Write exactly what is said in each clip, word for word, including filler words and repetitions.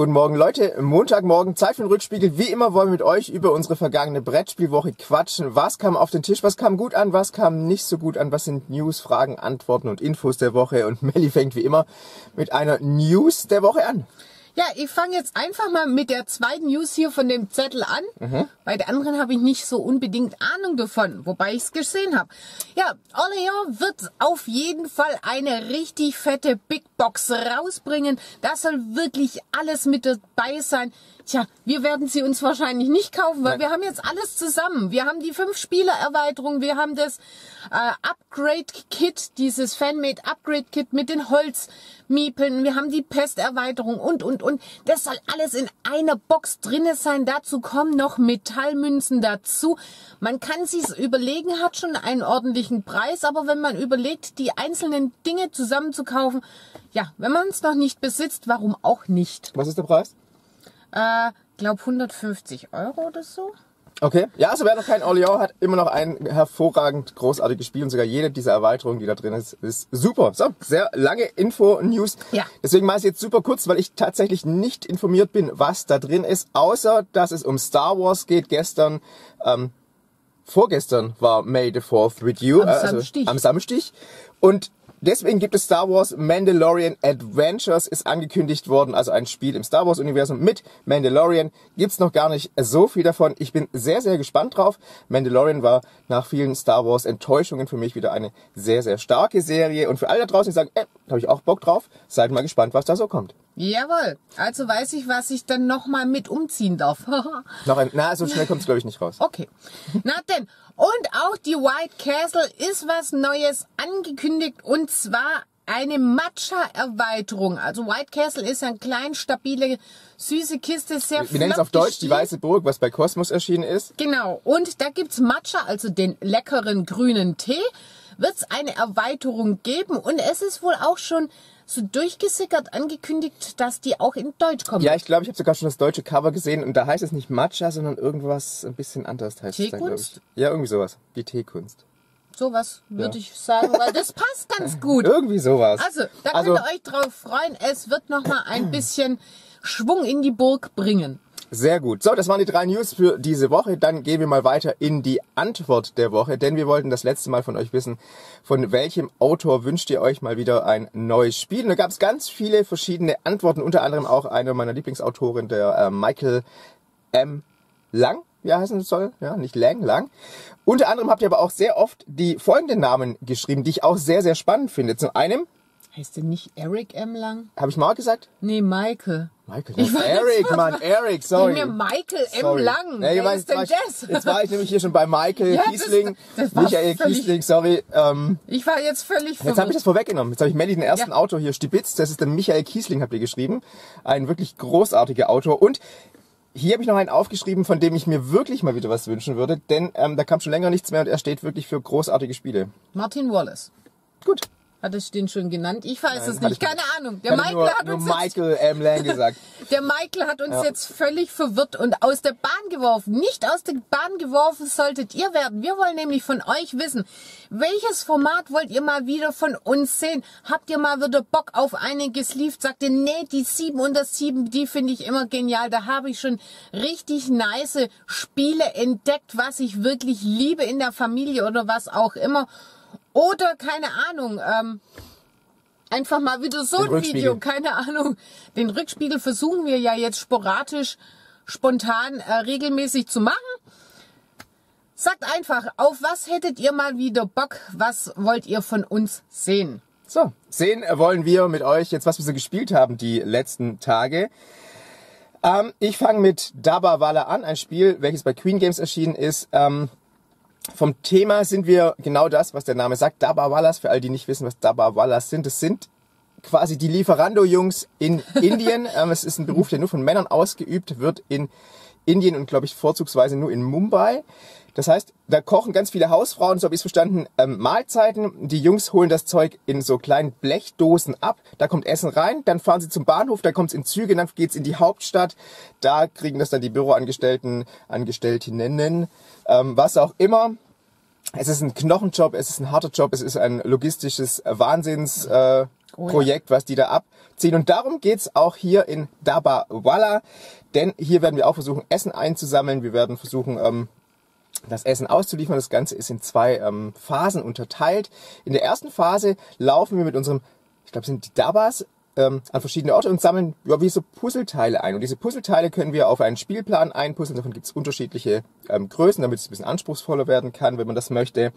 Guten Morgen Leute, Montagmorgen, Zeit für den Rückspiegel. Wie immer wollen wir mit euch über unsere vergangene Brettspielwoche quatschen. Was kam auf den Tisch, was kam gut an, was kam nicht so gut an, was sind News, Fragen, Antworten und Infos der Woche. Und Melli fängt wie immer mit einer News der Woche an. Ja, ich fange jetzt einfach mal mit der zweiten News hier von dem Zettel an. Mhm. Bei der anderen habe ich nicht so unbedingt Ahnung davon, wobei ich es gesehen habe. Ja, Orleans wird auf jeden Fall eine richtig fette Big Box rausbringen. Da soll wirklich alles mit dabei sein. Tja, wir werden sie uns wahrscheinlich nicht kaufen, weil Nein. wir haben jetzt alles zusammen. Wir haben die fünf Spieler Erweiterung, wir haben das äh, Upgrade-Kit, dieses Fanmade-Upgrade-Kit mit den Holzmiepeln, wir haben die Pest-Erweiterung und, und, und. Das soll alles in einer Box drin sein. Dazu kommen noch Metallmünzen dazu. Man kann sich's überlegen, hat schon einen ordentlichen Preis, aber wenn man überlegt, die einzelnen Dinge zusammen zu kaufen, ja, wenn man es noch nicht besitzt, warum auch nicht? Was ist der Preis? Äh, glaube hundertfünfzig Euro oder so. Okay, ja, also wer noch kein Orleans hat, immer noch ein hervorragend großartiges Spiel und sogar jede dieser Erweiterungen, die da drin ist, ist super. So, sehr lange Info-News. Ja. Deswegen mache ich es jetzt super kurz, weil ich tatsächlich nicht informiert bin, was da drin ist, außer dass es um Star Wars geht. Gestern, ähm, vorgestern war May the fourth with you. Am äh, also Samstag. Am Samstag. Und deswegen gibt es Star Wars Mandalorian Adventures, ist angekündigt worden, also ein Spiel im Star Wars Universum mit Mandalorian. Gibt's noch gar nicht so viel davon. Ich bin sehr, sehr gespannt drauf. Mandalorian war nach vielen Star Wars Enttäuschungen für mich wieder eine sehr, sehr starke Serie. Und für alle da draußen, die sagen, äh, da habe ich auch Bock drauf, seid mal gespannt, was da so kommt. Jawohl, also weiß ich, was ich dann nochmal mit umziehen darf. Noch ein, na, so schnell kommt es, glaube ich, nicht raus. Okay, na denn. Und auch die White Castle ist was Neues angekündigt, und zwar eine Matcha-Erweiterung. Also White Castle ist eine klein, stabile, süße Kiste, sehr flott. Wir nennen es auf Deutsch die Weiße Burg, was bei Cosmos erschienen ist. Genau, und da gibt es Matcha, also den leckeren grünen Tee. Wird es eine Erweiterung geben, und es ist wohl auch schon so durchgesickert angekündigt, dass die auch in Deutsch kommen. Ja, ich glaube, ich habe sogar schon das deutsche Cover gesehen, und da heißt es nicht Matcha, sondern irgendwas ein bisschen anders heißt es dann, glaube ich. Ja, irgendwie sowas. Die Teekunst. Sowas würde ja. ich sagen, weil das passt ganz gut. Irgendwie sowas. Also, da also, könnt ihr euch drauf freuen. Es wird nochmal ein bisschen Schwung in die Burg bringen. Sehr gut. So, das waren die drei News für diese Woche. Dann gehen wir mal weiter in die Antwort der Woche, denn wir wollten das letzte Mal von euch wissen, von welchem Autor wünscht ihr euch mal wieder ein neues Spiel? Und da gab es ganz viele verschiedene Antworten, unter anderem auch eine meiner Lieblingsautorin, der äh, Michael M. Lang. Ja, heißen soll, ja, nicht Lang, Lang. Unter anderem habt ihr aber auch sehr oft die folgenden Namen geschrieben, die ich auch sehr, sehr spannend finde. Zum einen... Heißt der nicht Eric M. Lang? Habe ich mal gesagt? Nee, Michael. Michael, ich weiß, Eric, Mann, Eric, sorry. Mir Michael M. Sorry. Lang, ja, weiß, jetzt, war ich, jetzt war ich nämlich hier schon bei Michael ja, Kiesling, das, das Michael Kiesling, sorry. Ähm, ich war jetzt völlig verwirrt. Jetzt habe ich das vorweggenommen, jetzt habe ich Melli den ersten ja. Autor hier stibitzt, das ist der Michael Kiesling, habt ihr geschrieben. Ein wirklich großartiger Autor, und hier habe ich noch einen aufgeschrieben, von dem ich mir wirklich mal wieder was wünschen würde, denn ähm, da kam schon länger nichts mehr, und er steht wirklich für großartige Spiele. Martin Wallace. Gut. Hat es den schon genannt? Ich weiß Nein, es nicht. Keine Ahnung. Der Michael, nur, hat uns nur Michael M. Lang gesagt. Der Michael hat uns ja. jetzt völlig verwirrt und aus der Bahn geworfen. Nicht aus der Bahn geworfen solltet ihr werden. Wir wollen nämlich von euch wissen, welches Format wollt ihr mal wieder von uns sehen? Habt ihr mal wieder Bock auf eine gesleeved? Sagt ihr, nee, die sieben und das sieben, die finde ich immer genial. Da habe ich schon richtig nice Spiele entdeckt, was ich wirklich liebe in der Familie oder was auch immer. Oder, keine Ahnung, ähm, einfach mal wieder so ein Video, keine Ahnung. Den Rückspiegel versuchen wir ja jetzt sporadisch, spontan, äh, regelmäßig zu machen. Sagt einfach, auf was hättet ihr mal wieder Bock? Was wollt ihr von uns sehen? So, sehen wollen wir mit euch jetzt, was wir so gespielt haben die letzten Tage. Ähm, ich fange mit Dabbawala an, ein Spiel, welches bei Queen Games erschienen ist. Ähm, Vom Thema sind wir genau das, was der Name sagt, Dabbawalas. Für all die nicht wissen, was Dabbawalas sind, das sind quasi die Lieferando-Jungs in Indien. ähm, es ist ein Beruf, der nur von Männern ausgeübt wird in Indien und, glaube ich, vorzugsweise nur in Mumbai. Das heißt, da kochen ganz viele Hausfrauen, so habe ich es verstanden, ähm, Mahlzeiten. Die Jungs holen das Zeug in so kleinen Blechdosen ab. Da kommt Essen rein, dann fahren sie zum Bahnhof, da kommt es in Züge, dann geht es in die Hauptstadt. Da kriegen das dann die Büroangestellten, Angestelltinnen, ähm, was auch immer. Es ist ein Knochenjob, es ist ein harter Job, es ist ein logistisches Wahnsinns... Äh, Oh ja. Projekt, was die da abziehen. Und darum geht es auch hier in Dabba Walla, denn hier werden wir auch versuchen, Essen einzusammeln. Wir werden versuchen, ähm, das Essen auszuliefern. Das Ganze ist in zwei ähm, Phasen unterteilt. In der ersten Phase laufen wir mit unserem, ich glaube, sind die Dabbas, ähm, an verschiedene Orte und sammeln ja, wie so Puzzleteile ein. Und diese Puzzleteile können wir auf einen Spielplan einpuzzeln. Davon gibt es unterschiedliche ähm, Größen, damit es ein bisschen anspruchsvoller werden kann, wenn man das möchte.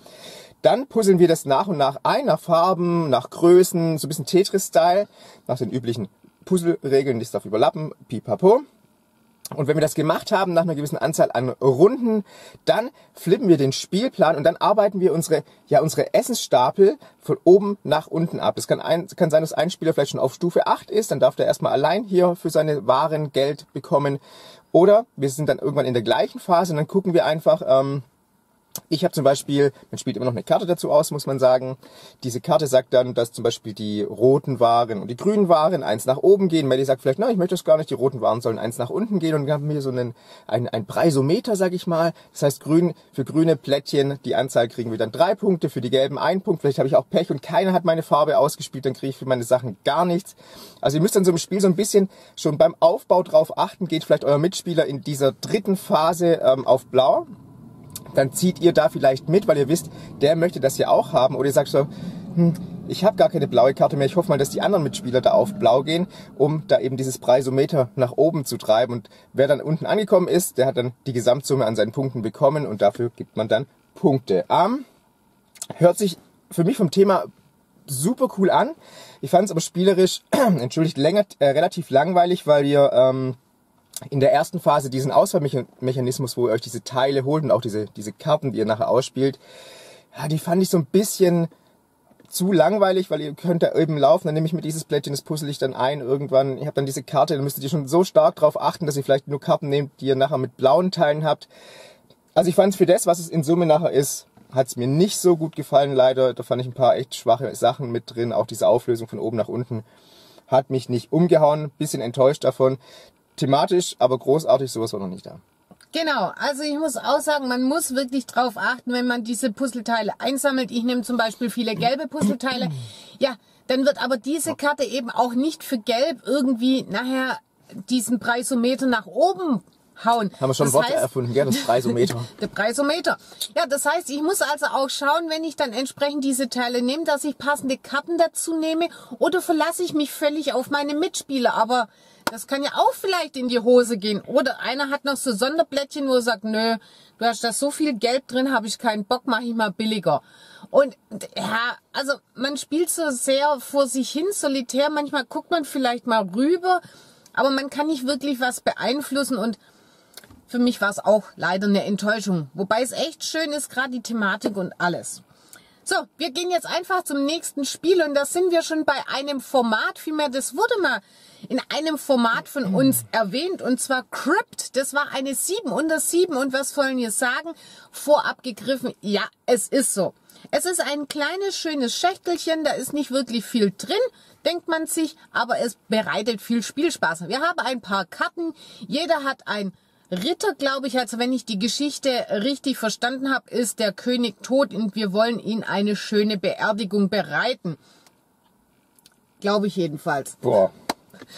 Dann puzzeln wir das nach und nach ein, nach Farben, nach Größen, so ein bisschen Tetris-Style, nach den üblichen Puzzleregeln, die es darf überlappen, pipapo. Und wenn wir das gemacht haben, nach einer gewissen Anzahl an Runden, dann flippen wir den Spielplan und dann arbeiten wir unsere, ja, unsere Essensstapel von oben nach unten ab. Es kann, ein, kann sein, dass ein Spieler vielleicht schon auf Stufe acht ist, dann darf der erstmal allein hier für seine Waren Geld bekommen. Oder wir sind dann irgendwann in der gleichen Phase und dann gucken wir einfach, ähm, ich habe zum Beispiel, man spielt immer noch eine Karte dazu aus, muss man sagen. Diese Karte sagt dann, dass zum Beispiel die roten Waren und die grünen Waren eins nach oben gehen. Melly sagt vielleicht, nein, ich möchte das gar nicht, die roten Waren sollen eins nach unten gehen. Und wir haben hier so einen ein, ein Preisometer, sag ich mal. Das heißt, grün für grüne Plättchen, die Anzahl kriegen wir dann drei Punkte, für die gelben ein Punkt. Vielleicht habe ich auch Pech und keiner hat meine Farbe ausgespielt, dann kriege ich für meine Sachen gar nichts. Also ihr müsst dann so im Spiel so ein bisschen schon beim Aufbau drauf achten, geht vielleicht euer Mitspieler in dieser dritten Phase ähm, auf blau. Dann zieht ihr da vielleicht mit, weil ihr wisst, der möchte das ja auch haben. Oder ihr sagt so, hm, ich habe gar keine blaue Karte mehr. Ich hoffe mal, dass die anderen Mitspieler da auf blau gehen, um da eben dieses Preisometer nach oben zu treiben. Und wer dann unten angekommen ist, der hat dann die Gesamtsumme an seinen Punkten bekommen. Und dafür gibt man dann Punkte. Um, hört sich für mich vom Thema super cool an. Ich fand es aber spielerisch, entschuldigt, länger, äh, relativ langweilig, weil wir... Ähm, in der ersten Phase diesen Auswahlmechanismus, wo ihr euch diese Teile holt und auch diese, diese Karten, die ihr nachher ausspielt, ja, die fand ich so ein bisschen zu langweilig, weil ihr könnt da eben laufen, dann nehme ich mir dieses Plättchen, das puzzle ich dann ein irgendwann, ihr habt dann diese Karte, dann müsstet ihr schon so stark drauf achten, dass ihr vielleicht nur Karten nehmt, die ihr nachher mit blauen Teilen habt. Also ich fand es für das, was es in Summe nachher ist, hat es mir nicht so gut gefallen, leider. Da fand ich ein paar echt schwache Sachen mit drin, auch diese Auflösung von oben nach unten hat mich nicht umgehauen, bisschen enttäuscht davon. Thematisch, aber großartig, sowas war noch nicht da. Genau, also ich muss auch sagen, man muss wirklich drauf achten, wenn man diese Puzzleteile einsammelt. Ich nehme zum Beispiel viele gelbe Puzzleteile. Ja, dann wird aber diese Karte eben auch nicht für gelb irgendwie nachher diesen Preisometer nach oben hauen. Haben wir schon ein Wort erfunden, gell? Das Preisometer. Der Preisometer. Ja, das heißt, ich muss also auch schauen, wenn ich dann entsprechend diese Teile nehme, dass ich passende Karten dazu nehme, oder verlasse ich mich völlig auf meine Mitspieler. Aber das kann ja auch vielleicht in die Hose gehen. Oder einer hat noch so Sonderblättchen, wo er sagt, nö, du hast da so viel Gelb drin, habe ich keinen Bock, mache ich mal billiger. Und ja, also man spielt so sehr vor sich hin, solitär. Manchmal guckt man vielleicht mal rüber, aber man kann nicht wirklich was beeinflussen. Und für mich war es auch leider eine Enttäuschung. Wobei es echt schön ist, gerade die Thematik und alles. So, wir gehen jetzt einfach zum nächsten Spiel und da sind wir schon bei einem Format, vielmehr das wurde mal in einem Format von uns erwähnt, und zwar Crypt. Das war eine sieben unter sieben und was wollen wir sagen? Vorab gegriffen, ja, es ist so. Es ist ein kleines, schönes Schächtelchen, da ist nicht wirklich viel drin, denkt man sich, aber es bereitet viel Spielspaß. Wir haben ein paar Karten, jeder hat ein Ritter, glaube ich, also wenn ich die Geschichte richtig verstanden habe, ist der König tot und wir wollen ihn eine schöne Beerdigung bereiten. Glaube ich jedenfalls. Boah,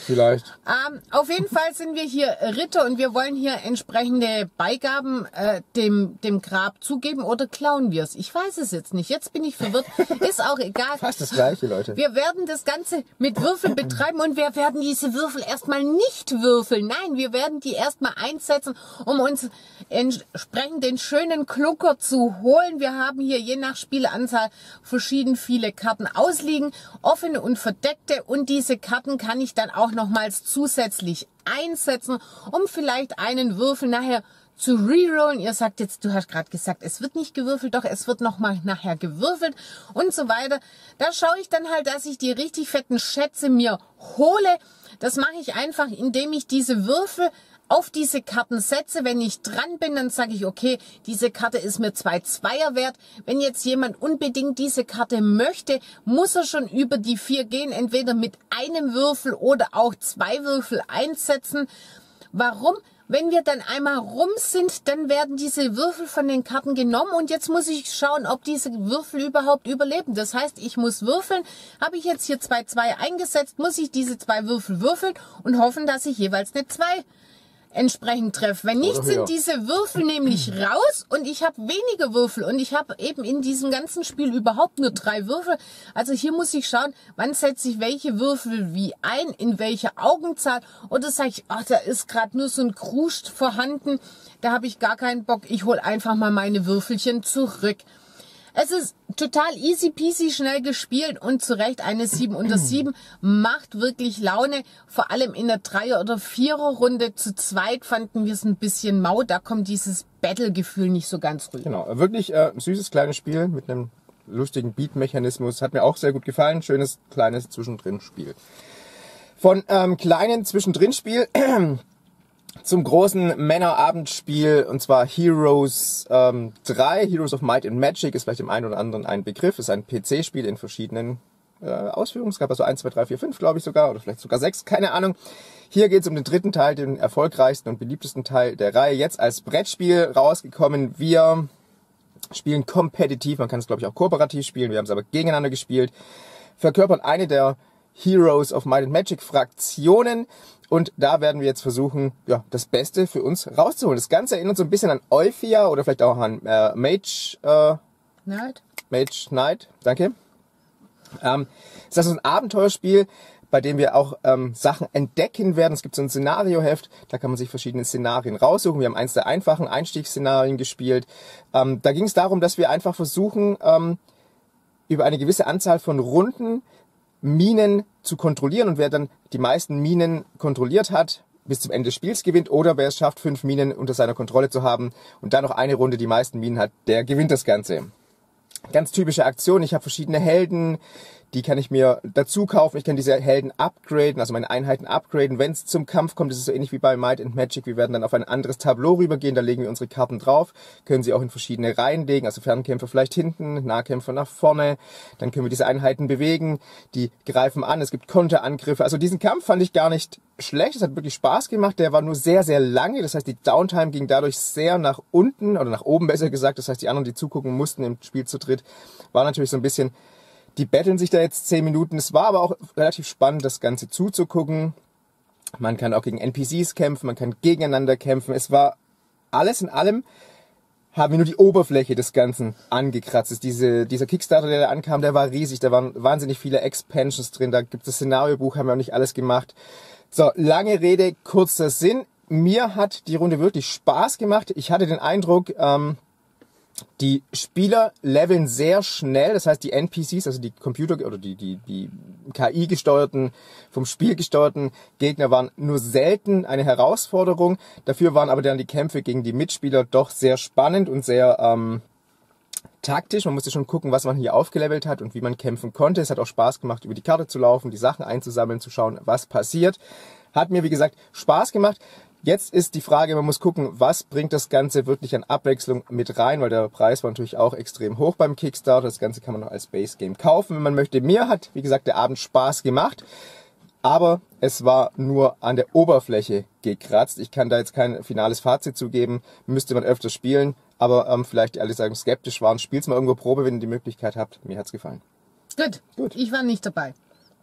vielleicht. Ähm, auf jeden Fall sind wir hier Ritter und wir wollen hier entsprechende Beigaben äh, dem, dem Grab zugeben, oder klauen wir es? Ich weiß es jetzt nicht, jetzt bin ich verwirrt, ist auch egal. Fast das Gleiche, Leute. Wir werden das Ganze mit Würfeln betreiben und wir werden diese Würfel erstmal nicht würfeln. Nein, wir werden die erstmal einsetzen, um uns entsprechend den schönen Klucker zu holen. Wir haben hier je nach Spielanzahl verschieden viele Karten ausliegen, offene und verdeckte, und diese Karten kann ich dann auch nochmals zusätzlich einsetzen, um vielleicht einen Würfel nachher zu rerollen. Ihr sagt jetzt, du hast gerade gesagt, es wird nicht gewürfelt, doch es wird nochmal nachher gewürfelt und so weiter. Da schaue ich dann halt, dass ich die richtig fetten Schätze mir hole. Das mache ich einfach, indem ich diese Würfel auf diese Karten setze. Wenn ich dran bin, dann sage ich, okay, diese Karte ist mir zwei Zweier wert. Wenn jetzt jemand unbedingt diese Karte möchte, muss er schon über die vier gehen, entweder mit einem Würfel oder auch zwei Würfel einsetzen. Warum? Wenn wir dann einmal rum sind, dann werden diese Würfel von den Karten genommen und jetzt muss ich schauen, ob diese Würfel überhaupt überleben. Das heißt, ich muss würfeln. Habe ich jetzt hier zwei, zwei eingesetzt, muss ich diese zwei Würfel würfeln und hoffen, dass ich jeweils eine zwei entsprechend treffe. Wenn nicht, sind diese Würfel nämlich raus und ich habe weniger Würfel und ich habe eben in diesem ganzen Spiel überhaupt nur drei Würfel. Also hier muss ich schauen, wann setze ich welche Würfel wie ein, in welcher Augenzahl, oder sage ich, ach, da ist gerade nur so ein Kruscht vorhanden, da habe ich gar keinen Bock, ich hole einfach mal meine Würfelchen zurück. Es ist total easy peasy, schnell gespielt und zu Recht eine sieben unter sieben macht wirklich Laune. Vor allem in der Dreier- oder Vierer-Runde zu zweit fanden wir es ein bisschen mau. Da kommt dieses Battle-Gefühl nicht so ganz rüber. Genau, wirklich äh, süßes kleines Spiel mit einem lustigen Beat-Mechanismus. Hat mir auch sehr gut gefallen. Schönes kleines Zwischendrin-Spiel. Von ähm, kleinen Zwischendrin-Spiel zum großen Männerabendspiel, und zwar Heroes ähm, drei, Heroes of Might and Magic, ist vielleicht dem einen oder anderen ein Begriff, ist ein P C-Spiel in verschiedenen äh, Ausführungen. Es gab also eins, zwei, drei, vier, fünf, glaube ich sogar, oder vielleicht sogar sechs, keine Ahnung. Hier geht es um den dritten Teil, den erfolgreichsten und beliebtesten Teil der Reihe, jetzt als Brettspiel rausgekommen. Wir spielen kompetitiv, man kann es, glaube ich, auch kooperativ spielen, wir haben es aber gegeneinander gespielt, verkörpern eine der Heroes of Might and Magic Fraktionen. Und da werden wir jetzt versuchen, ja, das Beste für uns rauszuholen. Das Ganze erinnert so ein bisschen an Euphoria oder vielleicht auch an äh, Mage äh, Knight. Mage Knight, danke. Ähm, das ist ein Abenteuerspiel, bei dem wir auch ähm, Sachen entdecken werden. Es gibt so ein Szenarioheft, da kann man sich verschiedene Szenarien raussuchen. Wir haben eins der einfachen Einstiegsszenarien gespielt. Ähm, da ging es darum, dass wir einfach versuchen, ähm, über eine gewisse Anzahl von Runden Minen zu kontrollieren, und wer dann die meisten Minen kontrolliert hat, bis zum Ende des Spiels gewinnt, oder wer es schafft, fünf Minen unter seiner Kontrolle zu haben und dann noch eine Runde die meisten Minen hat, der gewinnt das Ganze. Ganz typische Aktion, ich habe verschiedene Helden, die kann ich mir dazu kaufen, ich kann diese Helden upgraden, also meine Einheiten upgraden, wenn es zum Kampf kommt, das ist so ähnlich wie bei Might and Magic, wir werden dann auf ein anderes Tableau rübergehen, da legen wir unsere Karten drauf, können sie auch in verschiedene Reihen legen, also Fernkämpfer vielleicht hinten, Nahkämpfer nach vorne, dann können wir diese Einheiten bewegen, die greifen an, es gibt Konterangriffe, also diesen Kampf fand ich gar nicht schlecht, es hat wirklich Spaß gemacht, der war nur sehr, sehr lange, das heißt, die Downtime ging dadurch sehr nach unten, oder nach oben besser gesagt, das heißt, die anderen, die zugucken mussten im Spiel zu dritt, war natürlich so ein bisschen, die betteln sich da jetzt zehn Minuten, es war aber auch relativ spannend, das Ganze zuzugucken, man kann auch gegen N P Cs kämpfen, man kann gegeneinander kämpfen, es war alles in allem, haben wir nur die Oberfläche des Ganzen angekratzt. Diese, dieser Kickstarter, der da ankam, der war riesig, da waren wahnsinnig viele Expansions drin, da gibt es das Szenariobuch, haben wir auch nicht alles gemacht. So, lange Rede, kurzer Sinn. Mir hat die Runde wirklich Spaß gemacht. Ich hatte den Eindruck, ähm, die Spieler leveln sehr schnell. Das heißt, die N P Cs, also die Computer- oder die, die, die K I-gesteuerten, vom Spiel gesteuerten Gegner waren nur selten eine Herausforderung. Dafür waren aber dann die Kämpfe gegen die Mitspieler doch sehr spannend und sehr ähm, taktisch. Man musste schon gucken, was man hier aufgelevelt hat und wie man kämpfen konnte. Es hat auch Spaß gemacht, über die Karte zu laufen, die Sachen einzusammeln, zu schauen, was passiert. Hat mir, wie gesagt, Spaß gemacht. Jetzt ist die Frage, man muss gucken, was bringt das Ganze wirklich an Abwechslung mit rein, weil der Preis war natürlich auch extrem hoch beim Kickstarter. Das Ganze kann man noch als Base Game kaufen, wenn man möchte. Mir hat, wie gesagt, der Abend Spaß gemacht, aber es war nur an der Oberfläche gekratzt. Ich kann da jetzt kein finales Fazit zugeben, müsste man öfter spielen. Aber ähm, vielleicht, alle sagen, skeptisch waren, spielt's mal irgendwo Probe, wenn ihr die Möglichkeit habt. Mir hat's gefallen. Gut, gut. Ich war nicht dabei.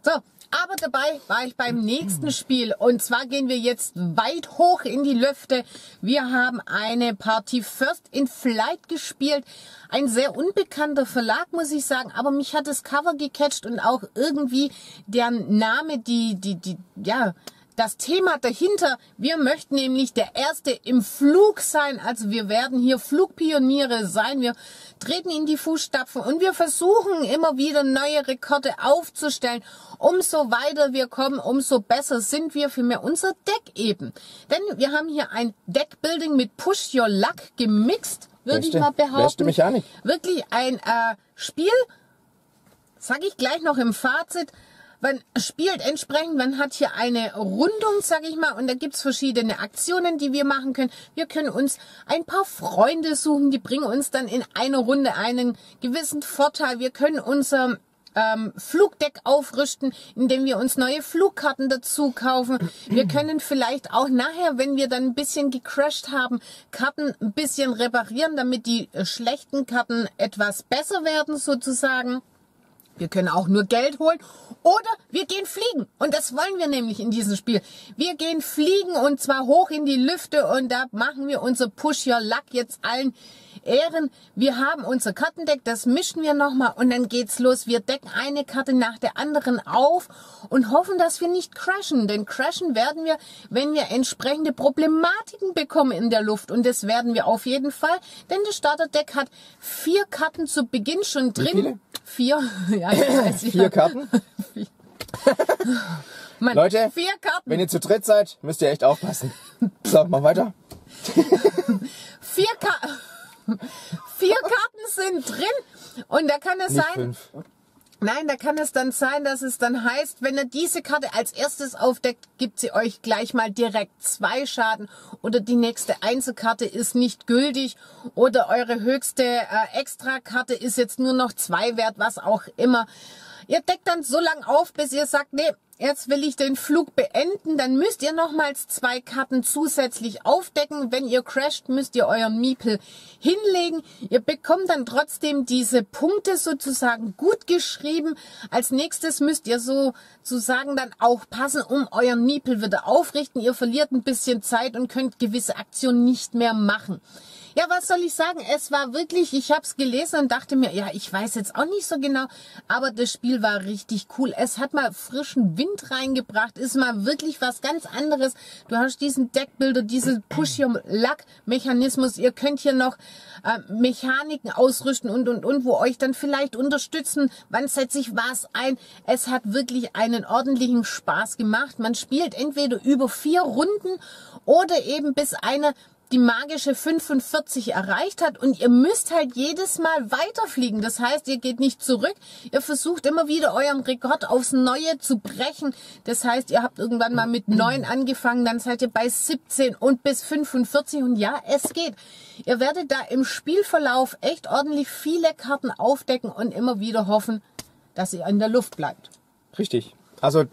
So, aber dabei war ich beim nächsten Spiel. Und zwar gehen wir jetzt weit hoch in die Lüfte. Wir haben eine Partie First in Flight gespielt. Ein sehr unbekannter Verlag, muss ich sagen. Aber mich hat das Cover gecatcht und auch irgendwie der Name, die, die, die, ja... Das Thema dahinter, wir möchten nämlich der Erste im Flug sein, also wir werden hier Flugpioniere sein, wir treten in die Fußstapfen und wir versuchen immer wieder neue Rekorde aufzustellen. Umso weiter wir kommen, umso besser sind wir, vielmehr unser Deck eben. Denn wir haben hier ein Deckbuilding mit Push Your Luck gemixt, würde ich mal behaupten. Mechanik. Wirklich ein äh, Spiel, sage ich gleich noch im Fazit. Man spielt entsprechend, man hat hier eine Rundung, sage ich mal, und da gibt's verschiedene Aktionen, die wir machen können. Wir können uns ein paar Freunde suchen, die bringen uns dann in einer Runde einen gewissen Vorteil. Wir können unser ähm, Flugdeck aufrüsten, indem wir uns neue Flugkarten dazu kaufen. Wir können vielleicht auch nachher, wenn wir dann ein bisschen gecrashed haben, Karten ein bisschen reparieren, damit die schlechten Karten etwas besser werden sozusagen. Wir können auch nur Geld holen oder wir gehen fliegen. Und das wollen wir nämlich in diesem Spiel. Wir gehen fliegen und zwar hoch in die Lüfte und da machen wir unser Push Your Luck jetzt allen Ehren. Wir haben unser Kartendeck, das mischen wir nochmal und dann geht's los. Wir decken eine Karte nach der anderen auf und hoffen, dass wir nicht crashen. Denn crashen werden wir, wenn wir entsprechende Problematiken bekommen in der Luft. Und das werden wir auf jeden Fall, denn das Starterdeck hat vier Karten zu Beginn schon drin. Wie viele? Vier. Ja, ich weiß, ja. Vier Karten? Vier. Mann, Leute, vier Karten. Wenn ihr zu dritt seid, müsst ihr echt aufpassen. So, mach weiter. Vier Karten. Vier Karten sind drin und da kann es nicht sein, fünf. Nein, da kann es dann sein, dass es dann heißt, wenn ihr diese Karte als erstes aufdeckt, gibt sie euch gleich mal direkt zwei Schaden oder die nächste Einzelkarte ist nicht gültig oder eure höchste äh, Extrakarte ist jetzt nur noch zwei wert, was auch immer. Ihr deckt dann so lange auf, bis ihr sagt, nee, jetzt will ich den Flug beenden, dann müsst ihr nochmals zwei Karten zusätzlich aufdecken. Wenn ihr crasht, müsst ihr euren Miepel hinlegen. Ihr bekommt dann trotzdem diese Punkte sozusagen gut geschrieben. Als nächstes müsst ihr sozusagen dann auch passen, um euren Miepel wieder aufrichten. Ihr verliert ein bisschen Zeit und könnt gewisse Aktionen nicht mehr machen. Ja, was soll ich sagen? Es war wirklich, ich habe es gelesen und dachte mir, ja, ich weiß jetzt auch nicht so genau, aber das Spiel war richtig cool. Es hat mal frischen Wind reingebracht, ist mal wirklich was ganz anderes. Du hast diesen Deckbilder, diesen Push-Your-Luck-Mechanismus. Ihr könnt hier noch äh, Mechaniken ausrüsten und, und, und, wo euch dann vielleicht unterstützen. Wann setze ich was ein? Es hat wirklich einen ordentlichen Spaß gemacht. Man spielt entweder über vier Runden oder eben bis einer die magische fünfundvierzig erreicht hat und ihr müsst halt jedes Mal weiterfliegen. Das heißt, ihr geht nicht zurück. Ihr versucht immer wieder euren Rekord aufs Neue zu brechen. Das heißt, ihr habt irgendwann mal mit neun angefangen, dann seid ihr bei siebzehn und bis fünfundvierzig und ja, es geht. Ihr werdet da im Spielverlauf echt ordentlich viele Karten aufdecken und immer wieder hoffen, dass ihr in der Luft bleibt. Richtig. Also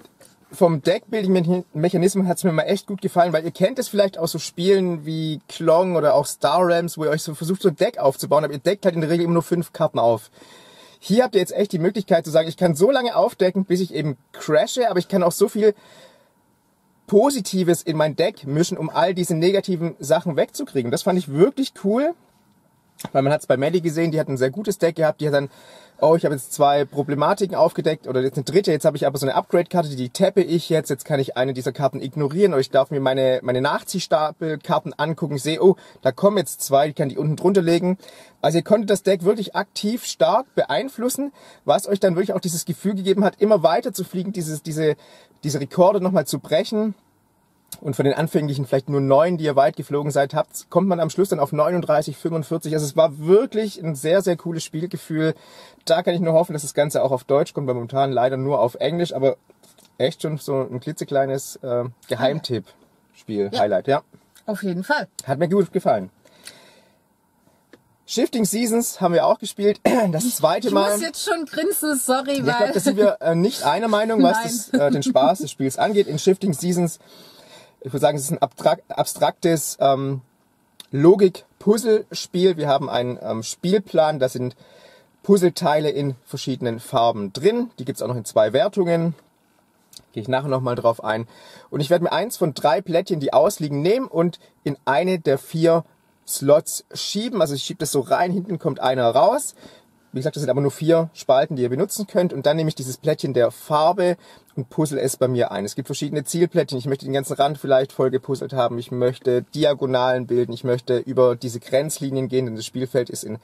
vom Deckbuilding-Mechanismus hat es mir mal echt gut gefallen, weil ihr kennt es vielleicht aus so Spielen wie Klong oder auch Star Realms, wo ihr euch so versucht, so ein Deck aufzubauen, aber ihr deckt halt in der Regel immer nur fünf Karten auf. Hier habt ihr jetzt echt die Möglichkeit zu sagen, ich kann so lange aufdecken, bis ich eben crashe, aber ich kann auch so viel Positives in mein Deck mischen, um all diese negativen Sachen wegzukriegen. Das fand ich wirklich cool, weil man hat es bei Maddie gesehen, die hat ein sehr gutes Deck gehabt, die hat dann oh, ich habe jetzt zwei Problematiken aufgedeckt oder jetzt eine dritte, jetzt habe ich aber so eine Upgrade-Karte, die tappe ich jetzt, jetzt kann ich eine dieser Karten ignorieren oder ich darf mir meine, meine Nachziehstapelkarten angucken, ich sehe, oh, da kommen jetzt zwei, ich kann die unten drunter legen. Also ihr konntet das Deck wirklich aktiv stark beeinflussen, was euch dann wirklich auch dieses Gefühl gegeben hat, immer weiter zu fliegen, dieses, diese, diese Rekorde nochmal zu brechen. Und von den anfänglichen vielleicht nur neun, die ihr weit geflogen seid, habt, kommt man am Schluss dann auf neununddreißig, fünfundvierzig. Also es war wirklich ein sehr, sehr cooles Spielgefühl. Da kann ich nur hoffen, dass das Ganze auch auf Deutsch kommt, weil momentan leider nur auf Englisch. Aber echt schon so ein klitzekleines äh, Geheimtipp-Spiel, ja. Highlight, ja. Auf jeden Fall. Hat mir gut gefallen. Shifting Seasons haben wir auch gespielt. Das zweite Mal. Ich muss jetzt schon grinsen, sorry. Ich glaube, da sind wir äh, nicht einer Meinung, was das, äh, den Spaß des Spiels angeht. In Shifting Seasons, ich würde sagen, es ist ein abstraktes ähm, Logik-Puzzle-Spiel. Wir haben einen ähm, Spielplan, da sind Puzzleteile in verschiedenen Farben drin. Die gibt es auch noch in zwei Wertungen. Gehe ich nachher nochmal drauf ein. Und ich werde mir eins von drei Plättchen, die ausliegen, nehmen und in eine der vier Slots schieben. Also ich schiebe das so rein, hinten kommt einer raus. Wie gesagt, das sind aber nur vier Spalten, die ihr benutzen könnt. Und dann nehme ich dieses Plättchen der Farbe und puzzle es bei mir ein. Es gibt verschiedene Zielplättchen. Ich möchte den ganzen Rand vielleicht voll gepuzzelt haben. Ich möchte Diagonalen bilden. Ich möchte über diese Grenzlinien gehen, denn das Spielfeld ist in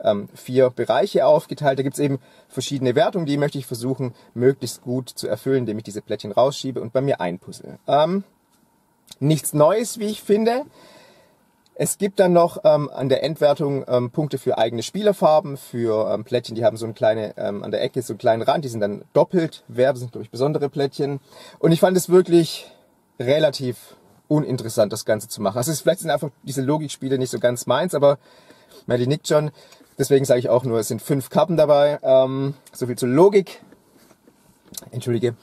ähm, vier Bereiche aufgeteilt. Da gibt es eben verschiedene Wertungen, die möchte ich versuchen, möglichst gut zu erfüllen, indem ich diese Plättchen rausschiebe und bei mir einpuzzle. Ähm, nichts Neues, wie ich finde. Es gibt dann noch ähm, an der Endwertung ähm, Punkte für eigene Spielerfarben, für ähm, Plättchen, die haben so eine kleine, ähm, an der Ecke so einen kleinen Rand, die sind dann doppelt wert, das sind glaube ich besondere Plättchen. Und ich fand es wirklich relativ uninteressant, das Ganze zu machen. Also es ist, vielleicht sind einfach diese Logikspiele nicht so ganz meins, aber Maddie nickt schon. Deswegen sage ich auch nur, es sind fünf Karten dabei. Ähm, so viel zur Logik. Entschuldige.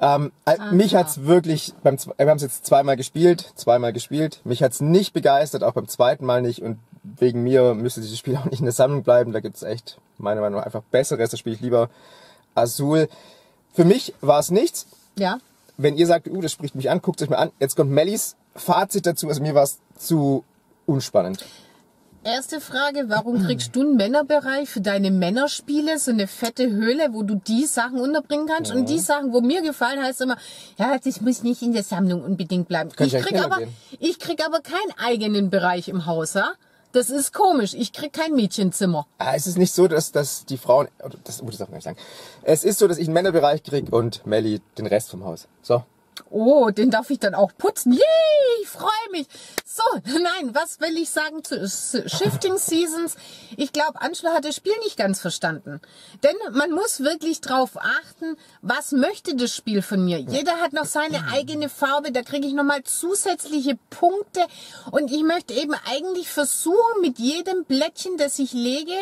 Ähm, ah, mich ja. hat's wirklich, beim, wir haben es jetzt zweimal gespielt, zweimal gespielt. Mich hat's nicht begeistert, auch beim zweiten Mal nicht. Und wegen mir müsste dieses Spiel auch nicht in der Sammlung bleiben. Da gibt's echt, meiner Meinung nach, einfach Besseres. Da spiele ich lieber Azul. Für mich war es nichts. Ja. Wenn ihr sagt, uh, das spricht mich an, guckt euch mal an. Jetzt kommt Mellis Fazit dazu. Also mir war es zu unspannend. Erste Frage, warum kriegst du einen Männerbereich für deine Männerspiele, so eine fette Höhle, wo du die Sachen unterbringen kannst? Mhm. Und die Sachen, wo mir gefallen, heißt immer, ja, das muss nicht in der Sammlung unbedingt bleiben. Ich, ich, krieg aber, ich krieg aber keinen eigenen Bereich im Haus, ja? Das ist komisch. Ich krieg kein Mädchenzimmer. Ah, es ist nicht so, dass, dass die Frauen... Das, oh, das darf ich nicht sagen. Es ist so, dass ich einen Männerbereich krieg und Melli den Rest vom Haus. So. Oh, den darf ich dann auch putzen. Yay, ich freue mich. So, nein, was will ich sagen zu Shifting Seasons? Ich glaube, Angela hat das Spiel nicht ganz verstanden. Denn man muss wirklich drauf achten, was möchte das Spiel von mir? Jeder hat noch seine eigene Farbe, da kriege ich nochmal zusätzliche Punkte. Und ich möchte eben eigentlich versuchen, mit jedem Blättchen, das ich lege,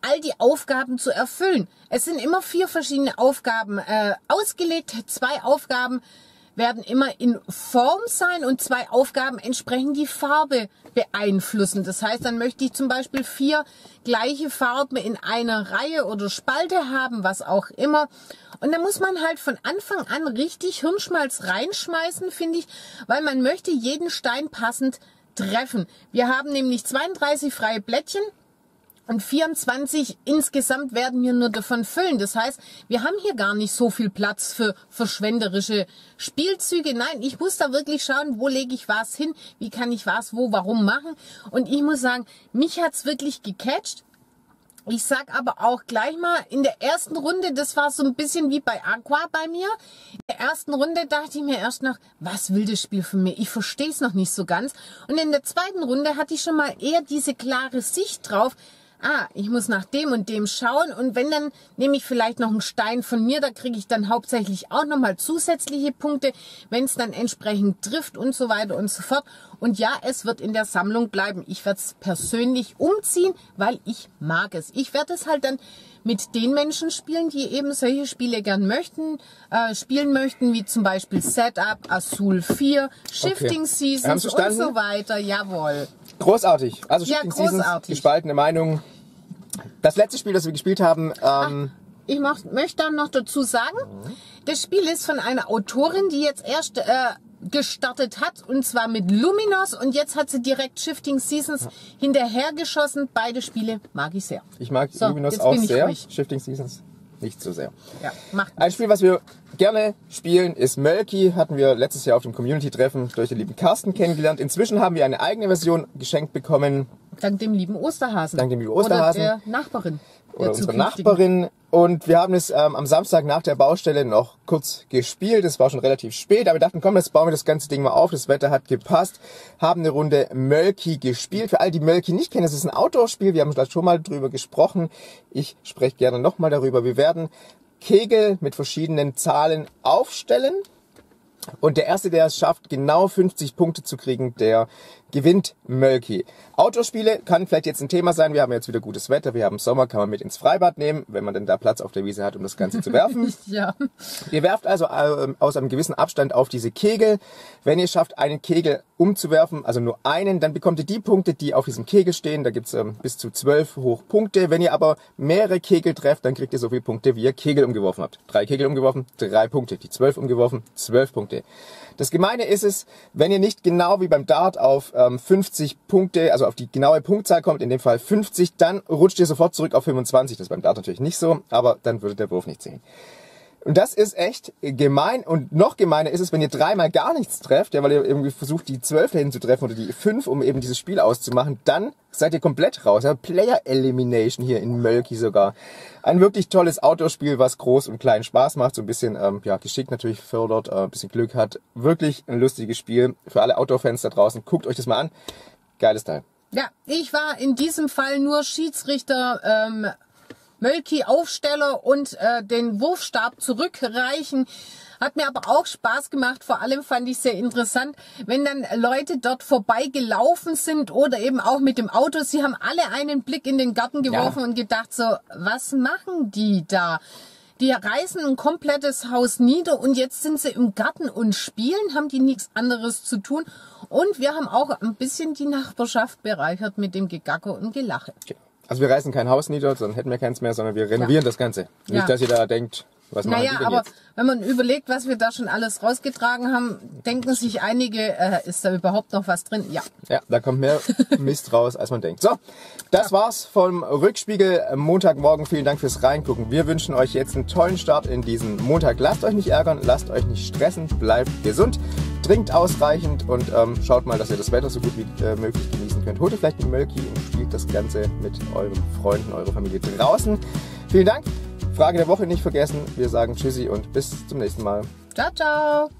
all die Aufgaben zu erfüllen. Es sind immer vier verschiedene Aufgaben äh, ausgelegt. Zwei Aufgaben werden immer in Form sein und zwei Aufgaben entsprechend die Farbe beeinflussen. Das heißt, dann möchte ich zum Beispiel vier gleiche Farben in einer Reihe oder Spalte haben, was auch immer. Und dann muss man halt von Anfang an richtig Hirnschmalz reinschmeißen, finde ich, weil man möchte jeden Stein passend treffen. Wir haben nämlich zweiunddreißig freie Blättchen. Und vierundzwanzig insgesamt werden wir nur davon füllen. Das heißt, wir haben hier gar nicht so viel Platz für verschwenderische Spielzüge. Nein, ich muss da wirklich schauen, wo lege ich was hin, wie kann ich was, wo, warum machen. Und ich muss sagen, mich hat's wirklich gecatcht. Ich sag aber auch gleich mal, in der ersten Runde, das war so ein bisschen wie bei Aqua bei mir. In der ersten Runde dachte ich mir erst noch, was will das Spiel von mir? Ich verstehe es noch nicht so ganz. Und in der zweiten Runde hatte ich schon mal eher diese klare Sicht drauf, ah, ich muss nach dem und dem schauen und wenn, dann nehme ich vielleicht noch einen Stein von mir, da kriege ich dann hauptsächlich auch nochmal zusätzliche Punkte, wenn es dann entsprechend trifft und so weiter und so fort. Und ja, es wird in der Sammlung bleiben. Ich werde es persönlich umziehen, weil ich mag es. Ich werde es halt dann mit den Menschen spielen, die eben solche Spiele gern möchten, äh, spielen möchten, wie zum Beispiel Setup, Azul vier, Shifting okay. Seasons und so weiter. Jawohl. Großartig. Also Shifting ja, großartig. Seasons, gespaltene Meinung. Das letzte Spiel, das wir gespielt haben... Ähm Ach, ich möchte dann noch dazu sagen, das Spiel ist von einer Autorin, die jetzt erst äh, gestartet hat, und zwar mit Luminos, und jetzt hat sie direkt Shifting Seasons hinterhergeschossen. Beide Spiele mag ich sehr. Ich mag so, Luminos auch sehr, ruhig. Shifting Seasons nicht so sehr. Ja, macht Ein Spiel, was wir gerne spielen, ist Mölkky. Hatten wir letztes Jahr auf dem Community-Treffen durch den lieben Carsten kennengelernt. Inzwischen haben wir eine eigene Version geschenkt bekommen. Dank dem lieben Osterhasen. Dank dem lieben Osterhasen. Oder der Nachbarin. Der Oder unsere Nachbarin. Und wir haben es ähm, am Samstag nach der Baustelle noch kurz gespielt. Es war schon relativ spät, aber wir dachten, komm, jetzt bauen wir das ganze Ding mal auf. Das Wetter hat gepasst. Haben eine Runde Mölkky gespielt. Für all die Mölkky nicht kennen, das ist ein Outdoor-Spiel. Wir haben da schon mal drüber gesprochen. Ich spreche gerne nochmal darüber. Wir werden Kegel mit verschiedenen Zahlen aufstellen. Und der Erste, der es schafft, genau fünfzig Punkte zu kriegen, der gewinnt Mölkky. Outdoor-Spiele kann vielleicht jetzt ein Thema sein. Wir haben jetzt wieder gutes Wetter, wir haben Sommer, kann man mit ins Freibad nehmen, wenn man denn da Platz auf der Wiese hat, um das Ganze zu werfen. Ja. Ihr werft also aus einem gewissen Abstand auf diese Kegel. Wenn ihr schafft, einen Kegel umzuwerfen, also nur einen, dann bekommt ihr die Punkte, die auf diesem Kegel stehen. Da gibt es ähm, bis zu zwölf Hochpunkte. Wenn ihr aber mehrere Kegel trefft, dann kriegt ihr so viele Punkte, wie ihr Kegel umgeworfen habt. Drei Kegel umgeworfen, drei Punkte. Die zwölf umgeworfen, zwölf Punkte. Das Gemeine ist es, wenn ihr nicht genau wie beim Dart auf ähm, fünfzig Punkte, also auf die genaue Punktzahl kommt, in dem Fall fünfzig, dann rutscht ihr sofort zurück auf fünfundzwanzig. Das ist beim Dart natürlich nicht so, aber dann würde der Wurf nicht zählen. Und das ist echt gemein. Und noch gemeiner ist es, wenn ihr dreimal gar nichts trefft, ja, weil ihr irgendwie versucht, die zwölf dahin zu treffen oder die fünf, um eben dieses Spiel auszumachen, dann seid ihr komplett raus. Ja, Player Elimination hier in Mölkky sogar. Ein wirklich tolles Outdoor-Spiel, was groß und klein Spaß macht, so ein bisschen ähm, ja, Geschick natürlich fördert, äh, ein bisschen Glück hat. Wirklich ein lustiges Spiel für alle Outdoor-Fans da draußen. Guckt euch das mal an. Geiles Teil. Ja, ich war in diesem Fall nur Schiedsrichter, ähm, Mölkky Aufsteller und äh, den Wurfstab zurückreichen. Hat mir aber auch Spaß gemacht. Vor allem fand ich sehr interessant, wenn dann Leute dort vorbeigelaufen sind oder eben auch mit dem Auto. Sie haben alle einen Blick in den Garten geworfen, ja, und gedacht so, was machen die da? Die reißen ein komplettes Haus nieder und jetzt sind sie im Garten und spielen, haben die nichts anderes zu tun. Und wir haben auch ein bisschen die Nachbarschaft bereichert mit dem Gegacke und Gelache. Also wir reißen kein Haus nieder, sonst hätten wir keins mehr, sondern wir renovieren, ja, das Ganze. Nicht, ja, dass ihr da denkt, was machen naja, die denn aber jetzt? Wenn man überlegt, was wir da schon alles rausgetragen haben, denken sich einige, äh, ist da überhaupt noch was drin? Ja. Ja, da kommt mehr Mist raus, als man denkt. So, das ja. war's vom Rückspiegel Montagmorgen. Vielen Dank fürs Reingucken. Wir wünschen euch jetzt einen tollen Start in diesen Montag. Lasst euch nicht ärgern, lasst euch nicht stressen, bleibt gesund, trinkt ausreichend und ähm, schaut mal, dass ihr das Wetter so gut wie äh, möglich genießen könnt. Holt vielleicht einen Mölkky und spielt das Ganze mit euren Freunden, eurer Familie draußen. Vielen Dank. Frage der Woche nicht vergessen. Wir sagen Tschüssi und bis zum nächsten Mal. Ciao, ciao.